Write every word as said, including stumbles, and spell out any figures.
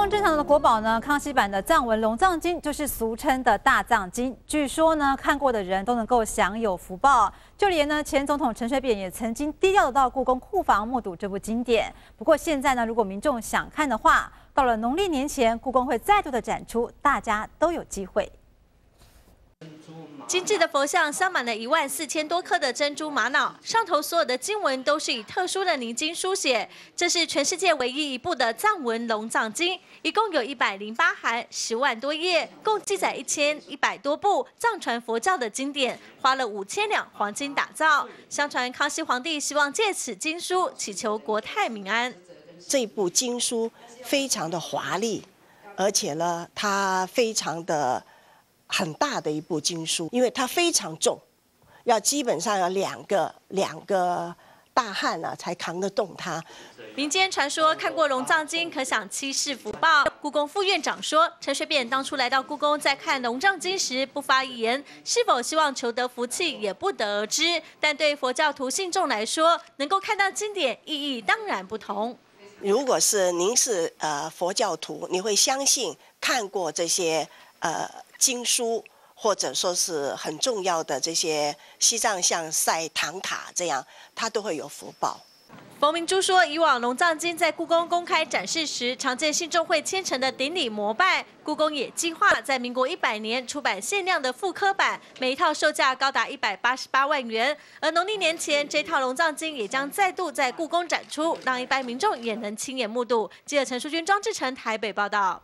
光正堂的国宝呢，康熙版的藏文龙藏经就是俗称的大藏经。据说呢，看过的人都能够享有福报。就连呢前总统陈水扁也曾经低调的到故宫库房目睹这部经典。不过现在呢，如果民众想看的话，到了农历年前，故宫会再度的展出，大家都有机会。 精致的佛像镶满了一万四千多克的珍珠玛瑙，上头所有的经文都是以特殊的泥金书写。这是全世界唯一一部的藏文龙藏经，一共有一百零八函，十万多页，共记载一千一百多部藏传佛教的经典，花了五千两黄金打造。相传康熙皇帝希望借此经书祈求国泰民安。这部经书非常的华丽，而且呢，它非常的。 很大的一部经书，因为它非常重，要基本上要两个两个大汉啊才扛得动它。民间传说看过龙藏经，可享七世福报。故宫副院长说，陈水扁当初来到故宫在看龙藏经时不发一言，是否希望求得福气也不得而知。但对佛教徒信众来说，能够看到经典意义当然不同。如果是您是呃佛教徒，你会相信看过这些呃。 经书或者说是很重要的这些西藏像晒唐卡这样，它都会有福报。冯明珠说，以往龙藏经在故宫公开展示时，常见信众会虔诚的顶礼膜拜。故宫也计划在民国一百年出版限量的复刻版，每一套售价高达一百八十八万元。而农历年前，这套龙藏经也将再度在故宫展出，让一般民众也能亲眼目睹。记者陈淑君、庄志成台北报道。